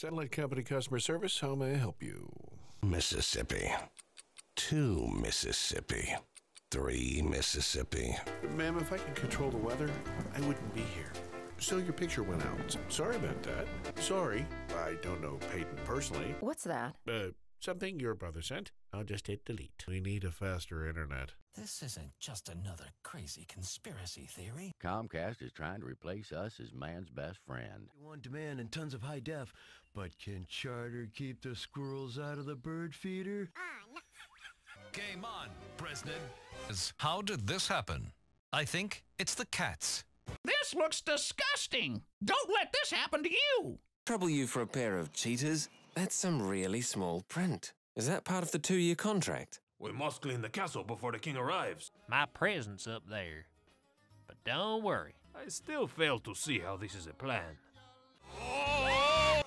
Satellite Company Customer Service, how may I help you? Mississippi. 2 Mississippi. 3 Mississippi. Ma'am, if I could control the weather, I wouldn't be here. So your picture went out. Sorry about that. Sorry. I don't know Peyton personally. What's that? Something your brother sent. I'll just hit delete. We need a faster internet. This isn't just another crazy conspiracy theory. Comcast is trying to replace us as man's best friend. One demand and tons of high def, but can Charter keep the squirrels out of the bird feeder? Game on, President. How did this happen? I think it's the cats. This looks disgusting. Don't let this happen to you. Trouble you for a pair of cheaters? That's some really small print. Is that part of the 2-year contract? We must clean the castle before the king arrives. My present's up there. But don't worry. I still fail to see how this is a plan. Oh!